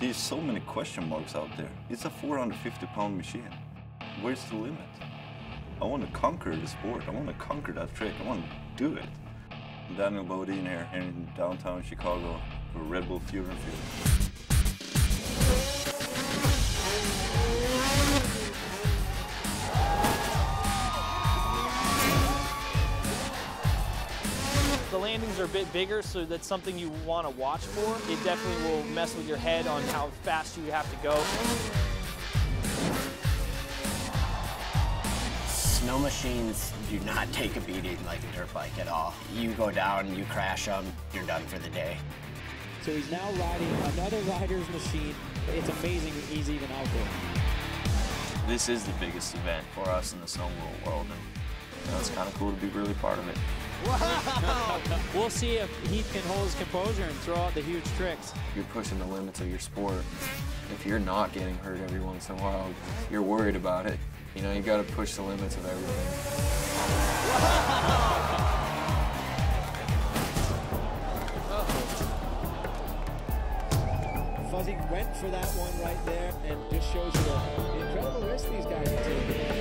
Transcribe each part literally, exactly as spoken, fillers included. There's so many question marks out there. It's a four hundred fifty pound machine. Where's the limit? I want to conquer the sport. I want to conquer that trick. I want to do it. Daniel Bodine here in downtown Chicago for Red Bull Fuel and Fury. The landings are a bit bigger, so that's something you want to watch for. It definitely will mess with your head on how fast you have to go. Snow machines do not take a beating like a dirt bike at all. You go down, you crash them, you're done for the day. So he's now riding another rider's machine. It's amazing that he's even out there. This is the biggest event for us in the snowmobile world, and you know, it's kind of cool to be really part of it. Wow! We'll see if Heath can hold his composure and throw out the huge tricks. You're pushing the limits of your sport. If you're not getting hurt every once in a while, you're worried about it. You know, you got to push the limits of everything. Wow! Fuzzy went for that one right there, and just shows you the incredible risk these guys are taking.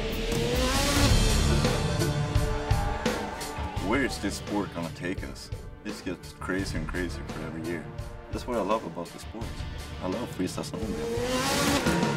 Where is this sport gonna take us? This gets crazier and crazier for every year. That's what I love about the sport. I love freestyle snowmobiling.